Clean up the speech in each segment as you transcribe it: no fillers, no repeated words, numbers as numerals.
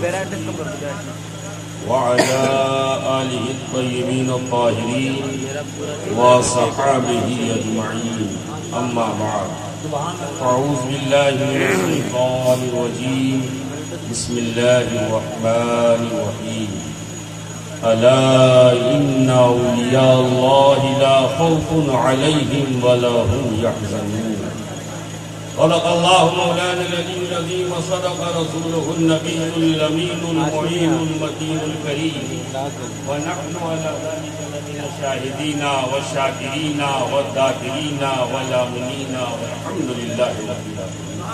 وعلى آله الطيبين الطاهرين وصحابه أجمعين أما بعد أعوذ بالله من الشيطان الرجيم بسم الله الرحمن الرحيم ألا إن أولياء الله لا خوف عليهم ولا هم يحزنون صدق الله مولانا العلي العظيم وصدق رسوله النبي الأمين المعين المتين الكريم ونحن على ذلك لمن الشاهدين والشاكرين والذاكرين والآمنين والحمد لله رب العالمين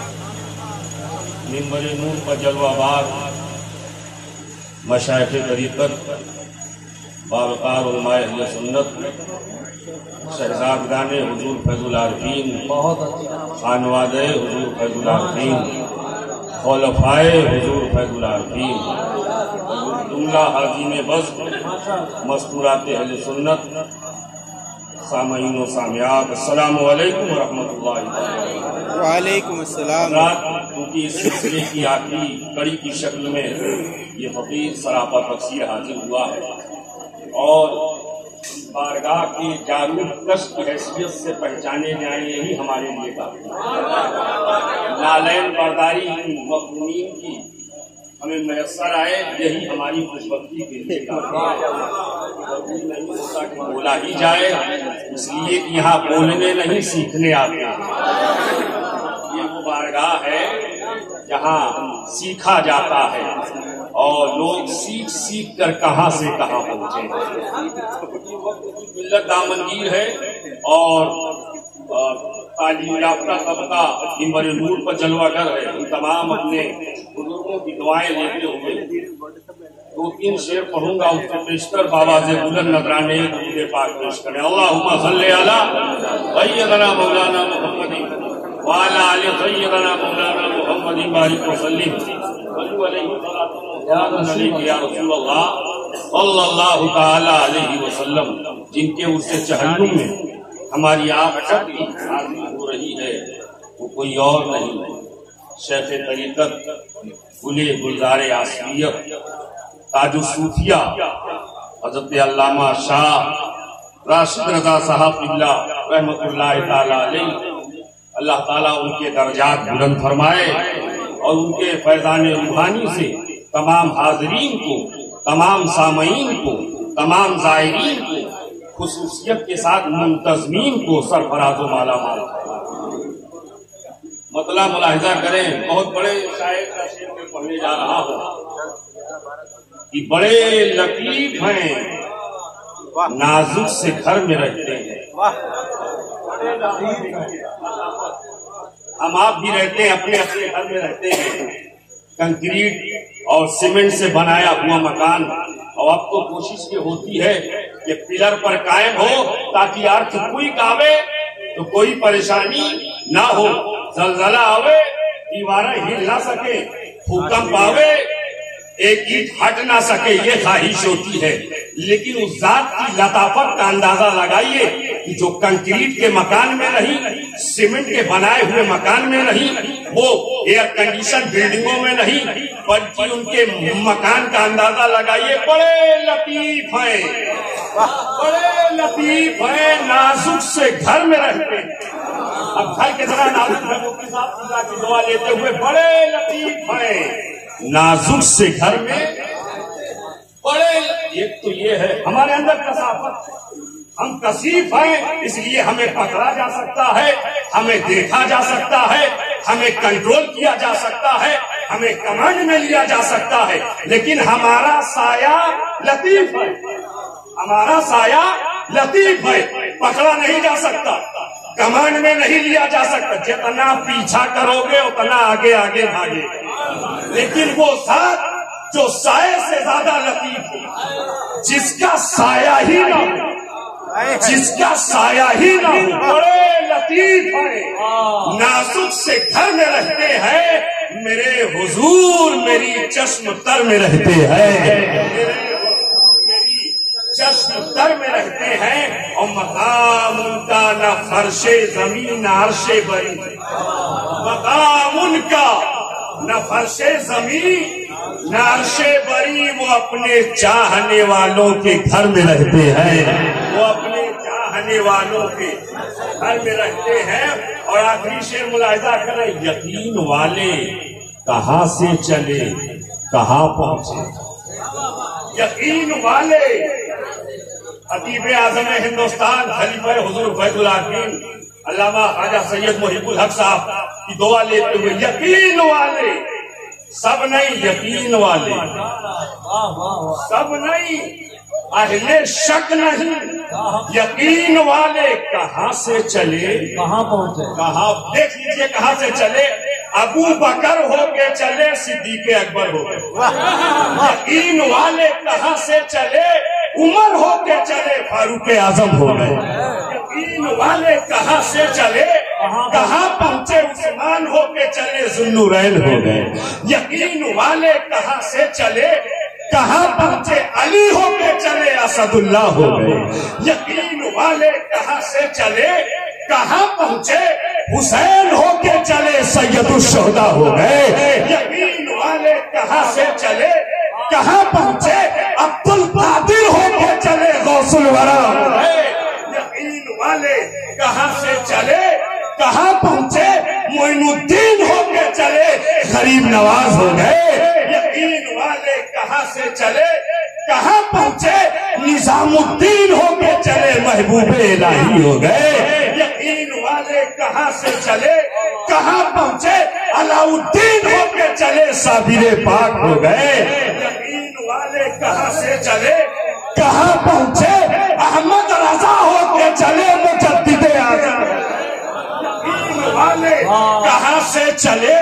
منبر نور پر جلوہ بار مشایخ طریقت باوقار علماء اہل سنت شہزادگان حضور فیض العارفین خانوادہ حضور فیض العارفین خلفائے حضور فیض العارفین جملہ عظیم بزم مستورات اہل سنت سامعین و سامعات السلام علیکم ورحمۃ اللہ وبرکاتہ۔ وعلیکم السلام۔ کیونکہ اس سلسلے کی آخری کڑی کی شکل میں یہ فقیر سراپا تفسیر حاضر ہوا ہے اور بارگاہ کی جارود کش کی حیثیت سے پہچانے جائیں یہی ہمارے لیے کافی ہے۔ نالین برداری مقرومین کی ہمیں میسر آئے یہی ہماری خوش بختی کے لیے کافی ہے۔ بولا ہی جائے اس لیے کہ یہاں بولنے نہیں سیکھنے آتے ہیں، یہ وہ بارگاہ ہے جہاں سیکھا جاتا ہے اور لوگ سیکھ سیکھ کر کہاں سے کہاں پہنچے۔ ملت دامنگیر ہے اور تعلیم یافتہ طبقہ منبر نور پر جلوہ گر ہے، ان تمام اپنے بزرگوں کی دعائیں لیتے ہوئے دو تین شعر پڑھوں گا، اس سے پیشتر باواز بلند نذرانے درود پاک پیش کریں۔ اللہم صلی علی سیدنا مولانا محمد وعلى آل سيدنا مولانا محمد بارك وسلم صلوا عليه وسلم يا رسول الله صلی اللہ تعالی علیہ وسلم۔ جن کے اس سے چہلم میں ہماری آب اٹک کی حاضری ہو رہی ہے وہ کوئی اور نہیں ہے، شیخ طریقت گلِ گلزارِ آسفیت تاجُالصوفیہ حضرت علامہ شاہ راشد رضا صاحب قبلہ رحمۃ اللہ تعالی علیہ۔ اللہ تعالیٰ ان کے درجات بلند فرمائے اور ان کے فیضان روحانی سے تمام حاضرین کو، تمام سامعین کو، تمام زائرین کو خصوصیت کے ساتھ منتظمین کو سرفراز و مالا مال۔ مطلع ملاحظہ کریں، بہت بڑے شاعر کا شعر میں پڑھنے جا رہا ہوں کہ بڑے لطیف ہیں نازک سے گھر میں رہتے ہیں۔ ہم آپ بھی رہتے ہیں اپنے اپنے گھر میں رہتے ہیں، کنکریٹ اور سیمنٹ سے بنایا ہوا مکان، اور اب تو کوشش یہ ہوتی ہے کہ پلر پر قائم ہو تاکہ ارتھ کوئک آوے تو کوئی پریشانی نہ ہو، زلزلہ آوے دیواریں ہل نہ سکے، بھوکمپ آوے ایک اینٹ ہٹ نہ سکے، یہ خواہش ہوتی ہے۔ لیکن اس ذات کی لطافت کا اندازہ لگائیے کہ جو کنکریٹ کے مکان میں نہیں، سیمنٹ کے بنائے ہوئے مکان میں نہیں، وہ ایئر کنڈیشن بلڈنگوں میں نہیں، بلکہ ان کے مکان کا اندازہ لگائیے۔ بڑے لطیف ہیں، بڑے لطیف ہیں نازک سے گھر میں رہتے ہیں۔ اب گھر کے طرح نازک ہے، وہ کس آپ خدا کی دعا لیتے ہوئے بڑے لطیف ہیں نازک سے گھر میں بڑے۔ ایک تو یہ ہے ہمارے اندر کثافت، ہم کثیف ہیں، اس لیے ہمیں پکڑا جا سکتا ہے، ہمیں دیکھا جا سکتا ہے، ہمیں کنٹرول کیا جا سکتا ہے، ہمیں کمانڈ میں لیا جا سکتا ہے، لیکن ہمارا سایہ لطیف ہے، ہمارا سایہ لطیف ہے، پکڑا نہیں جا سکتا، کمانڈ میں نہیں لیا جا سکتا، جتنا پیچھا کرو گے اتنا آگے آگے بھاگے گے۔ لیکن وہ ذات جو سائے سے زیادہ لطیف ہے، جس کا سایہ ہی نہ ہو، جس کا سایہ ہی نہ ہو، بڑے لطیف ہیں نازک سے گھر میں رہتے ہیں، میرے حضور میری چشم تر میں رہتے ہیں، چشم در میں رہتے ہیں، اور مقام ان کا نہ فرش زمین عرش بری، مقام ان کا نہ فرش زمین नाशे बरी वो अपने चाहने वालों के घर में रहते हैं, वो अपने चाहने वालों के घर में रहते हैं। और आखिरी शेर मुलाहिजा करें, यकीन वाले कहाँ से चले कहाँ पहुँचे। यकीन वाले खतीब-ए-आज़म हिंदुस्तान खलीफा हुज़ूर फैजुल आर्फीन अल्लामा ख्वाजा सैयद मुहिबुल हक साहब की दुआ लेते हुए, यकीन वाले सब नहीं, यकीन वाले सब नहीं, अहले शक नहीं, यकीन वाले कहाँ से चले कहाँ पहुँचे। कहा देख लीजिए कहाँ से चले, अबू बकर होके चले, सिद्दीक अकबर होके। यकीन वाले कहाँ से चले, उमर होके चले, फारूक आजम हो गए। यकीन वाले कहाँ से चले कहाँ पहुँचे, उस्मान होके चले, जुन्नुरैन हो गए। यकीन वाले कहाँ से चले कहाँ पहुँचे, अली होके चले, असदुल्लाह हो गए। यकीन वाले कहाँ से चले कहाँ पहुँचे, हुसैन होके चले, सैयदुश्शुहदा हो गए। यकीन वाले कहाँ से चले कहाँ पहुँचे, अब्दुल कादिर होके चले, गौसुल वरा हो गए। यकीन वाले कहाँ से चले कहाँ पहुँचे, मोइनुद्दीन होके चले, गरीब नवाज हो गए। यकीन वाले कहाँ से चले कहाँ पहुँचे, निजामुद्दीन होके चले, महबूब इलाही हो गए। यकीन वाले कहाँ से चले कहाँ पहुँचे, अलाउद्दीन होके चले, साबिर पाक हो गए। यकीन वाले कहाँ से चले कहाँ पहुँचे, अहमद रजा होके चले, मुजद्दिद-ए-आज़म। वाले कहाँ से चले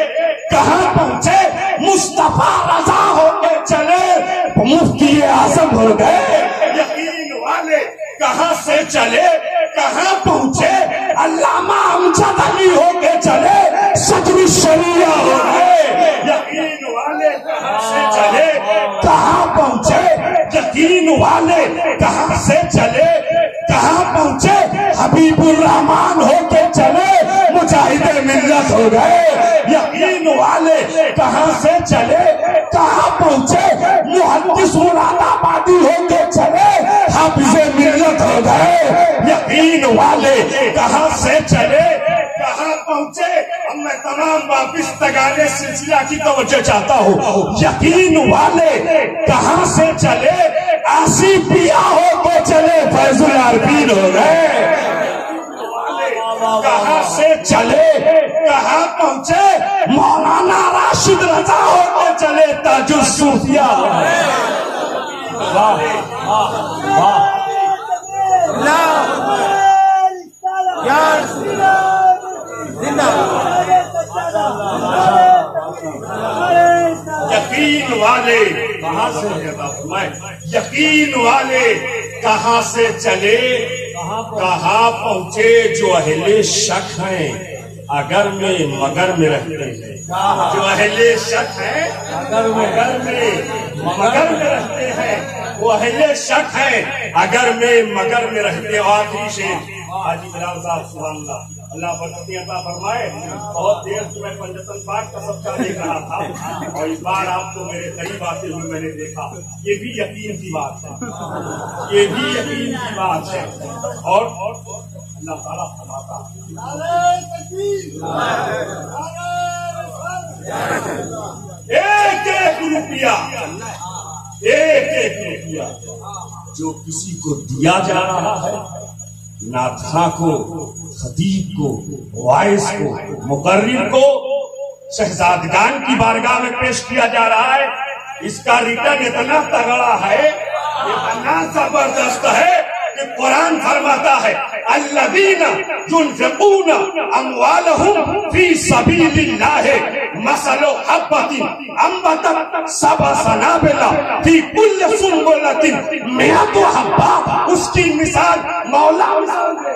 कहाँ पहुँचे, मुस्तफा रजा होके चले, मुफ्ती-ए-आज़म हो गए। यकीन वाले कहाँ से चले कहाँ पहुँचे, अल्लामा अमजद अली होके चले, सदरुश्शरिया हो गए। यकीन वाले कहाँ से चले कहाँ पहुँचे, यकीन वाले कहाँ से चले कहाँ पहुँचे, हबीबुर रहमान होके चले, मुजाहिदे मिल्लत हो गए। यकीन वाले कहाँ से चले कहाँ पहुँचे, मुहद्दिस मुरादाबादी होके चले, हाफिजे मिल्लत हो गए। यकीन वाले कहाँ से चले कहाँ पहुँचे। अब मैं तमाम वापिस तगाने सिलसिला की तवज्जो चाहता हूँ। यकीन वाले कहाँ से चले, आसिफिया होके चले, फैजुल आर्फीन हो गए। कहाँ से चले कहाँ पहुँचे, मौलाना राशिद रजा होके चले, ताजुस्सूफिया। वाह वाह वाह, यकीन वाले कहाँ से, यकीन वाले कहाँ से चले कहाँ पहुँचे, जो अहले शक हैं अगर में मगर में रहते हैं, जो अहले शक हैं अगर में मगर में रहते हैं, वो अहले शक हैं अगर में मगर में रहते। आखिरी शेर हाजी बिलाल साहब सुभान अल्लाह, अल्लाह बरकत अता फरमाए। बहुत देर से मैं पंजतन पाक का सबका देख रहा था और इस बार आपको मेरे करीब आते हुए मैंने देखा। ये भी यकीन की बात है, ये भी यकीन की बात है। और अल्लाह ताला फरमाता है, एक एक रुपया जो किसी को दिया जा रहा है, नाथा को, खतीब को, वाइस को, मुकर्रिर को, शहजादगान की बारगाह में पेश किया जा रहा है, इसका रिटर्न इतना तगड़ा है, इतना जबरदस्त है कि कुरान फरमाता है, अल्लज़ीना युनफ़िक़ूना अमवालहुम फ़ी सबीलिल्लाह मसलु हब्बतिन अंबतत सबा सनाबिला फ़ी कुल्लि सुनबुलतिन मिअतु हब्बा। उसकी मिसाल मौला मिसाल है,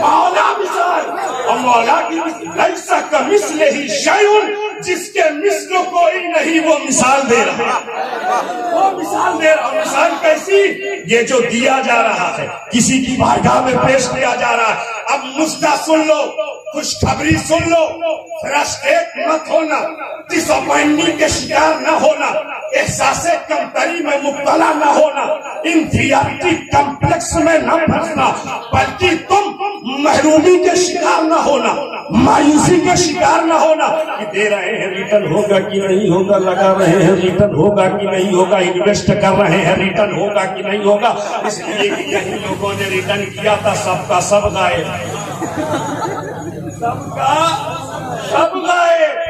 मौला मिसाल, और मौला की लैसा कमिस्लिही शैउन, जिसके मिस्ल कोई नहीं, वो मिसाल दे रहा है, वो मिसाल दे रहा है। मिसाल कैसी, ये जो दिया जा रहा है किसी की बारगाह में पेश किया जा रहा है, अब मुद्दा सुन लो, खुशखबरी सुन लो, फ्रस्ट्रेट मत होना, डिसअपॉइंटमेंट के शिकार न होना, एहसासे कमतरी में मुब्तला न होना, इंफीरियरिटी कम्प्लेक्स में न फंसना, बल्कि तुम महरूमी के शिकार न होना, मायूसी के शिकार न होना कि दे रहे हैं रिटर्न होगा कि नहीं होगा, लगा रहे हैं रिटर्न होगा कि नहीं होगा, इन्वेस्ट कर रहे हैं रिटर्न होगा कि नहीं होगा। इसलिए यही लोगों ने रिटर्न किया था, सबका सब गायब, सबका सब गायब,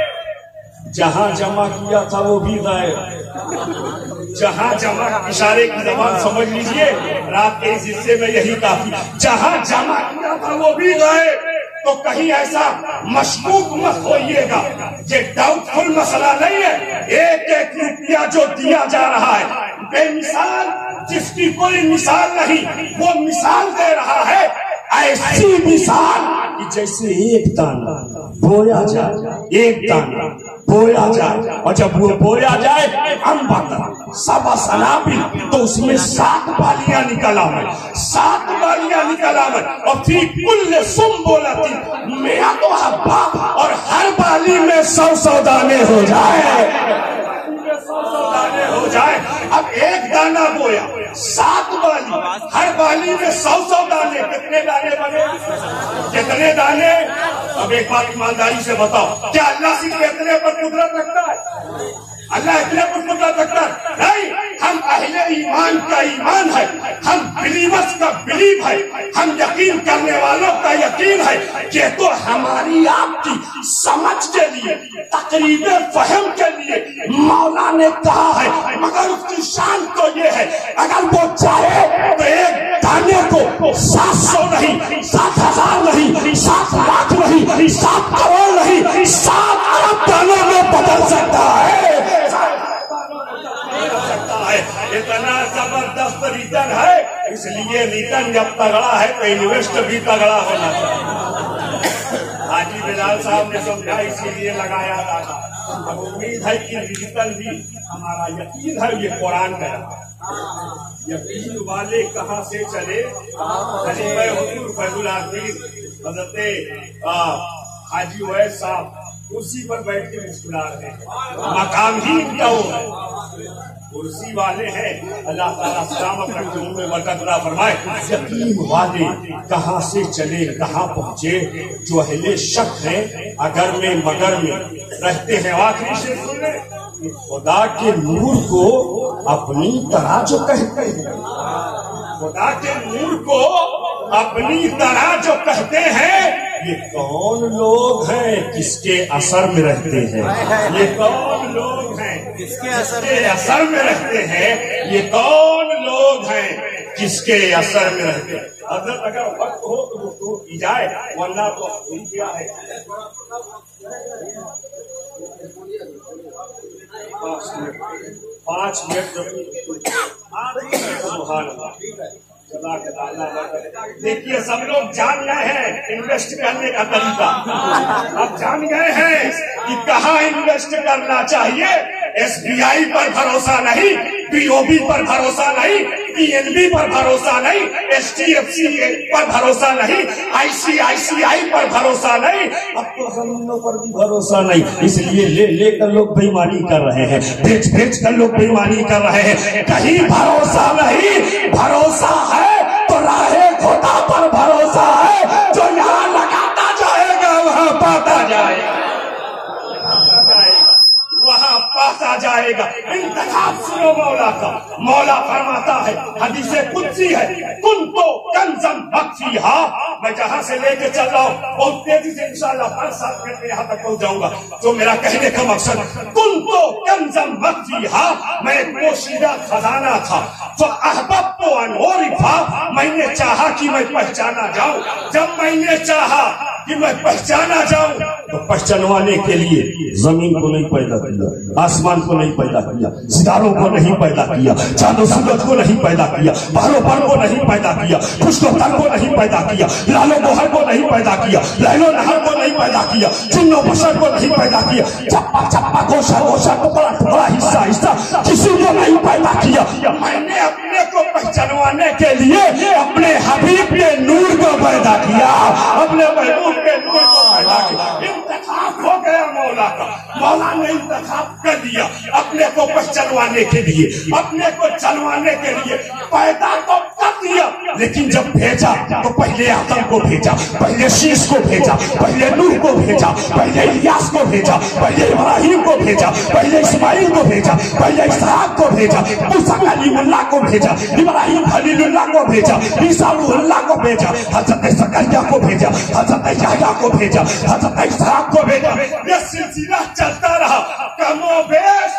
जहाँ जमा किया था वो भी गायब, जहाँ जमा, इशारे की जबान समझ लीजिए, रात के इस हिस्से में यही काफी, जहाँ जमा किया था वो भी गायब। तो कहीं ऐसा मशकूक मत होइएगा, ये डाउटफुल मसला नहीं है। एक एक रुपया जो दिया जा रहा है बेमिसाल, जिसकी कोई मिसाल नहीं, वो मिसाल दे रहा है, ऐसी मिसाल कि जैसे एक दाना बोया जाए, एक दाना बोया जाए, और जब वो बोया जाए अम्बतर सबा सनाबी, तो उसमें 7 बालियां निकल आवे, 7 बालियां निकल आवे, और फिर कुल सुम बोला थी मैं तो हब्बा, और हर बाली में 100 दाने हो जाए, 100 दाने हो जाए। अब एक दाना बोया, 7 बाली, हर बाली में 100 दाने, कितने दाने बने, कितने दाने? अब एक बार ईमानदारी से बताओ, क्या अल्लाह सिर्फ इतने पर कुदरत रखता है? अल्लाह इतने पर कुदरत रखता है? नहीं, हम अहले ईमान का ईमान है, हम बिलीवर्स का बिलीव है, हम यकीन करने वालों का यकीन है। ये तो हमारी आपकी समझ के लिए, तकरीब फहम के लिए मौला ने कहा है, मगर उसकी शान तो ये है अगर वो चाहे तो एक दाने को 700 नहीं, 7,000 नहीं, 7 लाख नहीं, 7 करोड़ नहीं, 7 अरब दानों में बदल सकता है। इतना जबरदस्त रिटर्न है, इसलिए रिटर्न जब तगड़ा है तो इन्वेस्ट भी तगड़ा होना चाहिए। हाजी बिलाल साहब ने समझा, इसीलिए लगाया दाना। अब उम्मीद है कि रिटर्न भी हमारा यकीन है, ये कुरान का यकीन वाले कहाँ से चले, फैजुल आरफीन हजरत हाजी वैद साहब कुर्सी पर बैठ के मुस्कुरा रहे हैं, मकाम ही इनका हो, कुर्सी वाले हैं। अल्लाह ताला सलामत रखे, उनमें बरकत अता फरमाए। यकीन वाले कहाँ से चले, कहाँ पहुँचे, जो अहले शक हैं अगर में मगर में रहते हैं। आखिरी से खुदा के नूर को अपनी तरह जो कहते हैं, खुदा के नूर को अपनी तरह जो कहते हैं, ये कौन लोग हैं किसके असर में रहते हैं, ये कौन लोग हैं किसके असर में रहते हैं, ये कौन लोग हैं किसके असर में रहते हैं। हजरत अगर वक्त हो तो गुफ्तगू की जाए, वरना तो घूम गया है। पाँच मिनट देखिए, सब लोग जान गए हैं इन्वेस्ट करने का तरीका, अब जान गए हैं कि कहाँ इन्वेस्ट करना चाहिए। SBI पर भरोसा नहीं, BOB पर भरोसा नहीं, PNB पर भरोसा नहीं, HDFC पर भरोसा नहीं, ICICI पर भरोसा नहीं, अब तो जमीनों पर भी भरोसा नहीं। इसलिए ले लेकर लोग बेईमानी कर रहे हैं, बेच कर लोग बेईमानी कर रहे हैं। कहीं भरोसा नहीं, भरोसा है तो राहे खुदा पर भरोसा है, जो यहाँ लगाता जाएगा वहाँ पाता जाएगा, वहाँ पासा जाएगा। इंतखाब सुनो मौला का, मौला फरमाता है, हदीसे कुदसी है, तुम तो कंजम बख्शी हा, मैं जहाँ से लेके चल रहा हूँ बहुत तेजी से इंशाल्लाह 5 साल में यहाँ तक पहुँच जाऊंगा। तो मेरा कहने का मकसद, तुम तो कंजम बख्शी हा, मैं पोशीदा खजाना था, तो अनोरिफा, मैंने चाहा कि मैं पहचाना जाऊँ, जब मैंने चाहा कि मैं पहचाना जाऊं तो पहचानवाने के लिए जमीन को नहीं पैदा किया, आसमान को नहीं पैदा किया, सितारों को नहीं पैदा किया, चांदो सूरज को नहीं पैदा किया, बहरों पर को नहीं पैदा किया, खुशकोतर को नहीं पैदा किया, लालो गोहर को नहीं पैदा किया, लहलो नहर को नहीं पैदा किया, चुन्नो बसर को नहीं पैदा किया, चप्पा चप्पा गोशा गोशा टुकड़ा हिस्सा हिस्सा किसी को नहीं पैदा किया। मैंने अपने को पहचानवाने के लिए अपने हबीब के नूर को पैदा किया। दिया, अपने महबूब के नूर को फैला के इंतखाब हो गया मौला का। मौला ने इंतखाब कर दिया अपने को बस चलवाने के लिए, अपने को चलवाने के लिए पैदा तो कर दिया, लेकिन जब भेजा तो पहले आदम को भेजा, पहले शीश को भेजा, पहले नूह को भेजा, पहले इलियास को भेजा, पहले इब्राहिम को भेजा, पहले इस्माइल को भेजा, पहले इसहाक को भेजा, मूसा कलीमुल्लाह को भेजा, इब्राहिम खलीलुल्लाह को भेजा, ईसा रूहुल्लाह को भेजा, हजरत ज़करिया को भेजा, हजरत यहया को भेजा, हजरत इसहाक को भेजा। ये सिलसिला चलता रहा। कमो बेश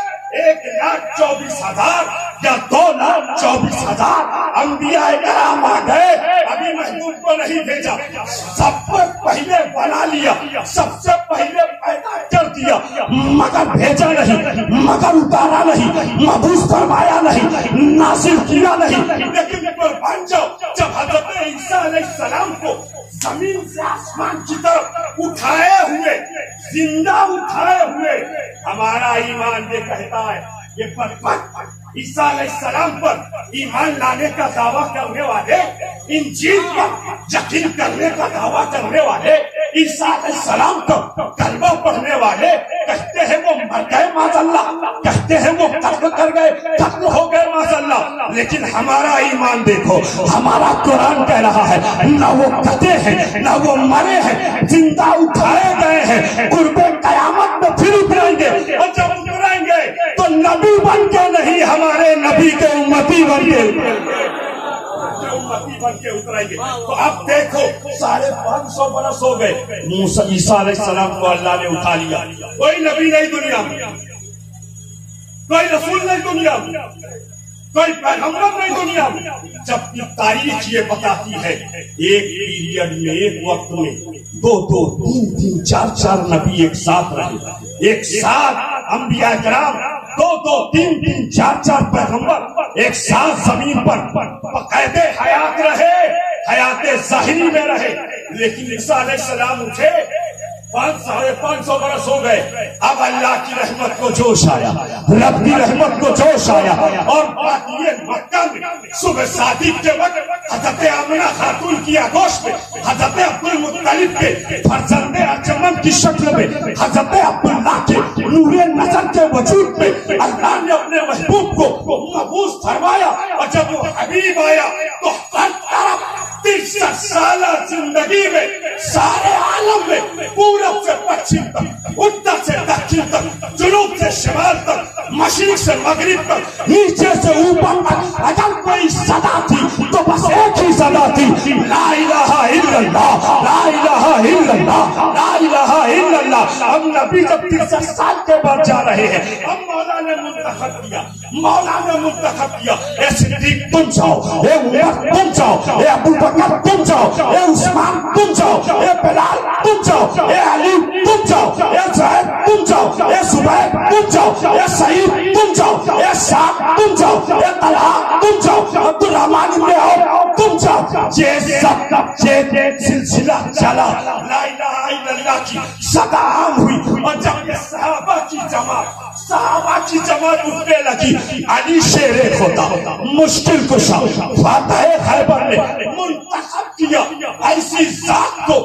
1,24,000 या 2,24,000 अंबिया कराम आ गए, अभी महबूब को नहीं भेजा। सबसे पहले बना लिया, सबसे पहले पैदा कर दिया, मगर भेजा नहीं, मगर उतारा नहीं, महबूस फरमाया नहीं, नासिर किया नहीं। लेकिन कुर्बान जाओ, जब हजरत ईसा अलैहिस्सलाम को जमीन से आसमान की तरफ उठाए हुए, जिंदा उठाए हुए, हमारा ईमान ये कहता है ये पर ईसा अलैहिस्सलाम पर ईमान लाने का दावा करने वाले, इंजील पर यकीन करने का दावा करने वाले, ईसा अलैहिस्सलाम को कलमा पढ़ने वाले कहते हैं वो मर गए माज़अल्लाह, कहते हैं वो कत्ल कर गए, कत्ल हो गए माज़अल्लाह। लेकिन हमारा ईमान देखो, हमारा कुरान कह रहा है ना वो कटे हैं, ना वो मरे हैं, जिंदा उठाए गए हैं, कुर्बे कयामत में फिर उतरेंगे। और जब उतरेंगे तो नबी बन के नहीं, हमारे नबी के उम्मती बन के उतरेंगे। तो अब देखो 550 बरस हो गए, मूसा ईसा अलैहिस्सलाम को अल्लाह ने उठा लिया। कोई नबी नहीं दुनिया में, कोई रसूल नहीं दुनिया में, कोई पैगंबर नहीं दुनिया में। जबकि तारीख ये बताती है एक पीरियड में, एक वक्त में 2-2, 3-3, 4-4 नबी एक साथ रहे, एक साथ अंबिया कराम, 2-2, 3-3, 4-4 पैगंबर एक साथ जमीन पर बकायदे हयात रहे, हयाते ज़ाहिरी में रहे। लेकिन ईसा अलैहिस्सलाम उठे, 550 बरस हो गए। अब अल्लाह की रहमत को जोश आया, रब की रहमत को जोश आया। और बात ये मक्का में सुबह सादिक के वक्त हजरत आमिना खातून की आगोश में, हजरत अब्दुल मुत्तलिब के फरजंदे अजमन की शक्ल में, हजरत अब्दुल्लाह के नूरे नजर के वजूद में अल्लाह ने अपने महबूब को महबूस फरमाया। और जब वो हबीब आया तो हर तरफ 63 साल जिंदगी में सारे आलम में, पूरब से पश्चिम तक, उत्तर से दक्षिण तक, जुनूब से शिमाल तक, मशरिक से मगरिब तक, नीचे से ऊपर तक, अगर कोई सदा थी तो बस एक ही सदा थी, ला इलाहा इल्लल्लाह, ला इलाहा इल्लल्लाह, ला इलाहा इल्लल्लाह। हम नबी जब 63 साल के बाद जा रहे हैं, हम मौला ने मुंतखब किया, मौला ने मुंतखब किया, ए सिद्दीक तुम जाओ, ए उमर तुम जाओ, ए अबू बकर तुम जाओ, ए उस्मान तुम जाओ, ए बिलाल तुम जाओ, ए अली तुम जाओ, ए ज़ैद तुम जाओ, ए सुबैर तुम जाओ, ए सईद तुम जाओ, ए शाद तुम जाओ, ए तलहा तुम जाओ, अब्दुल रहमान इब्न औफ तुम जाओ। ये सब ये सिलसिला चला, ला इलाहा इल्लल्लाह की सदा आम हुई। और जब ये सहाबा की जमात उठने लगी, अली शेरे खोता मुश्किल कुशा फातहे खैबर ने मुंतखब किया ऐसी जात को,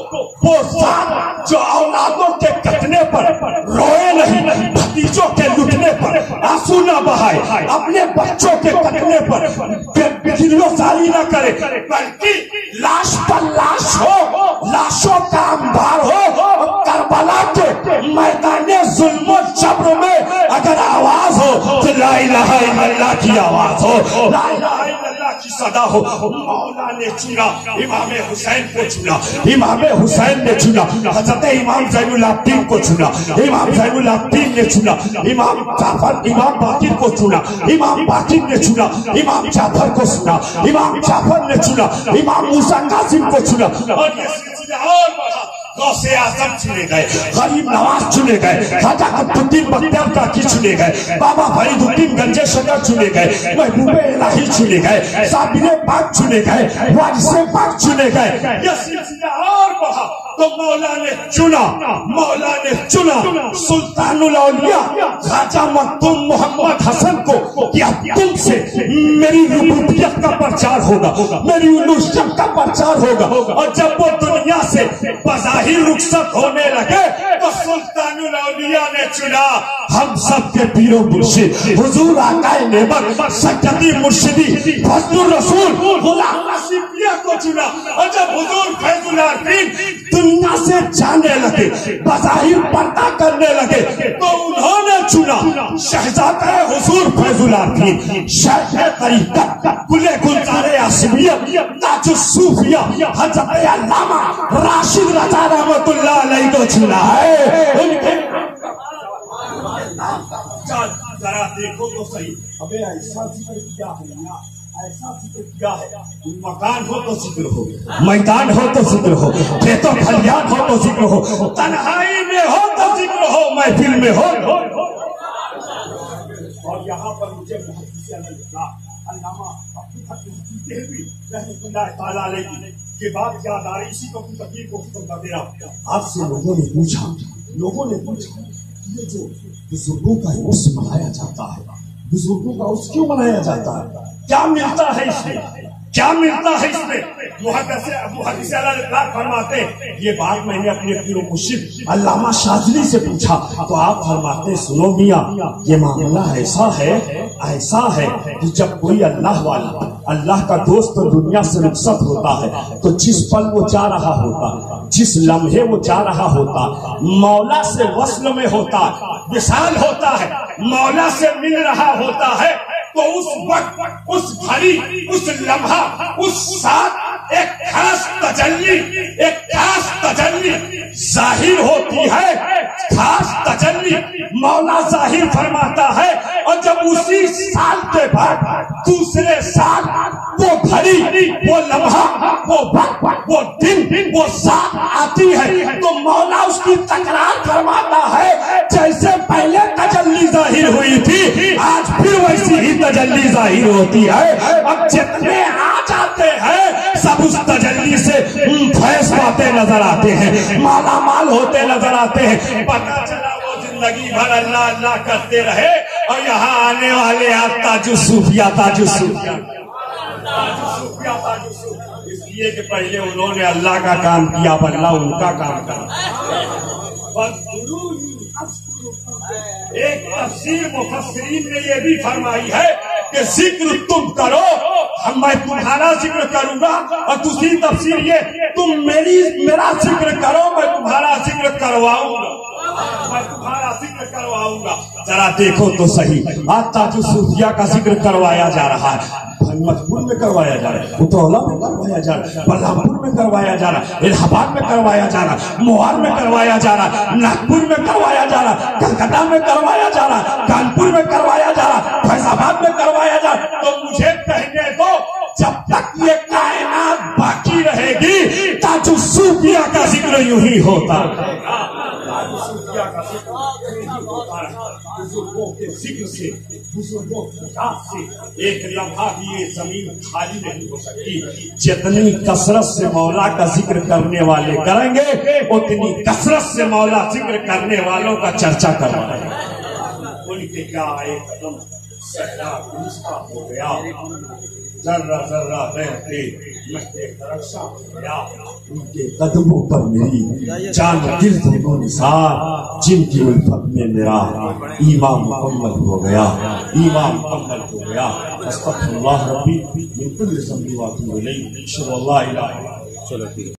वो जात जो औलादों के कटने पर रोए नहीं, भतीजों के लुटने पर आंसू न बहाए, अपने बच्चों के कटने पर गिल्लोज़ारी न करे, बल्कि लाश पर लाश हो, लाशों का अंबार हो। करबला के मैदाने जुल्म और जब्र में अगर आवाज हो तो ला इलाहा इल्लल्लाह की आवाज हो, ला इलाहा इल्लल्लाह की सदा हो। मौला ने चुना, इमाम हुसैन को चुना, इमाम हुसैन ने चुना, हजरत इमाम ज़ैनुल आबदीन को चुना, इमाम ज़ैनुल आबदीन ने चुना, इमाम जाफर, इमाम बाकिर को चुना, इमाम बाकिर ने चुना, इमाम जाफर को चुना, इमाम जाफर ने चुना, इमाम मूसा कासिम को चुना। और गौसे आजम चुने गए, गरीब नवाज चुने गए, खाजा कुतुबुद्दीन बख्तियार काकी चुने गए, बाबा फरीदुद्दीन गंजे शकर चुने गए, महबूबे इलाही चुने गए, साबिरे पाक चुने गए, वारिसे पाक चुने गए। यह सिलसिला और बढ़ा तो मौला ने चुना सुल्तानुल औलिया खाजा मखदूम मोहम्मद हसन को कि अब तुमसे मेरी रुबूबियत का प्रचार होगा, मेरी यूनिवर्सिटी का प्रचार होगा। और जब वो दुनिया से बज़ाहिर रुखसत होने लगे तो सुल्तानुल औलिया ने चुना हम सब के पीरों मुर्शिद हुजूर आकाए नेमत सज्जदी मुर्शिदी फजलुर रसूल गुलाम नसीबिया को चुना। और जब हुजूर फैजुल आरफीन दुनिया से जाने लगे, बज़ाहिर पर्दा करने लगे, तो उन्होंने चुना शहजादा हुजूर फैजुल आरफीन, शेख तरीक़त गुले गुलज़ारे आसिमिया ताजुस्सूफिया हज़रत अल्लामा राशिद रज़ा रहमतुल्लाह अलैह को चुना है। उनके जरा देखो तो सही, हमें ऐसा जिक्र किया है ना, ऐसा जिक्र किया है, मकान हो तो जिक्र हो, मैदान हो तो जिक्र हो, खेतों खलियान हो तो जिक्र हो, तन्हाई में हो तो जिक्र हो, महफिल में हो। और यहाँ पर मुझे की बात याद आ रही, इसी को आपसे लोगों ने पूछा ये जो बुजुर्गों का उर्स मनाया जाता है, बुजुर्गों का उर्स क्यों मनाया जाता है, क्या मिलता है इसमें? मुहद्दिस अलगार फरमाते हैं, ये बात मैंने अपने पीर मुर्शिद अल्लामा शाज़ली से पूछा तो आप फरमाते सुनो मियाँ, ये मामला ऐसा है कि जब कोई अल्लाह वाला, अल्लाह का दोस्त तो दुनिया से रुखसत होता है तो जिस पल वो जा रहा होता, जिस लम्हे वो जा रहा होता, मौला से वस्ल में होता, विसाल होता है, मौला से मिल रहा होता है, तो उस वक्त, उस घड़ी, उस लम्हा, उस साथ एक खास तजल्ली जाहिर होती है, खास तजल्ली मौला जाहिर फरमाता है। और जब उसी साल के बाद दूसरे साल वो घड़ी, वो लम्हा, वो वक्त, वो दिन, वो साथ आती है तो मौला उसकी तकरार फरमाता है, जैसे पहले तजल्ली जाहिर हुई थी आज फिर वैसी ही तजल्ली जाहिर होती है। अब जितने आ जाते हैं सब उस तजल्ली से फैस पाते नजर आते हैं, मालामाल होते नजर आते हैं। पता चला वो जिंदगी भर अल्लाह करते रहे और यहाँ आने वाले आप ताजुस्सूफिया, इसलिए कि पहले उन्होंने अल्लाह का काम किया, अब अल्लाह उनका काम करा। एक तफसीर मुफस्सिरीन ने यह भी फरमाई है कि जिक्र तुम करो, मैं तुम्हारा जिक्र करूंगा, और दूसरी तफसीर ये तुम मेरा जिक्र करो, मैं तुम्हारा जिक्र करवाऊंगा। जरा देखो तो सही, आज ताजुस्सूफिया का जिक्र करवाया जा रहा है, मजबूर में करवाया जा रहा है, उतौला में करवाया जा रहा है, बलरामपुर में करवाया जा रहा है, इलाहाबाद में करवाया जा रहा है, मोहार में करवाया जा रहा है, नागपुर में करवाया जा रहा है, कलकत्ता में करवाया जा रहा है, कानपुर में करवाया जा रहा है, फैजाबाद में करवाया जा रहा है। तो मुझे कहने दो, जब तक ये कायनात बाकी रहेगी ताजुस्सूफिया का जिक्र यूं ही होता है। बुजुर्गों के जिक्र से, बुजुर्गों के साथ से एक लम्हा भी ये जमीन खाली नहीं हो सकती। जितनी कसरत से मौला का जिक्र करने वाले करेंगे, उतनी कसरत से मौला जिक्र करने वालों का चर्चा करवाएगा। उनके क्या एक कदम सहरा गुस्सा हो गया, जर्रा जर्रा रहते रक्षा हो गया, उनके कदमों पर मेरी जान गिर थी निसार, जिनकी उल्फत में मेरा ईमान मुकम्मल हो गया, अस्तग़फिरुल्लाह रब्बी मिन कुल्लि ज़ंबि व अतूबु इलैह।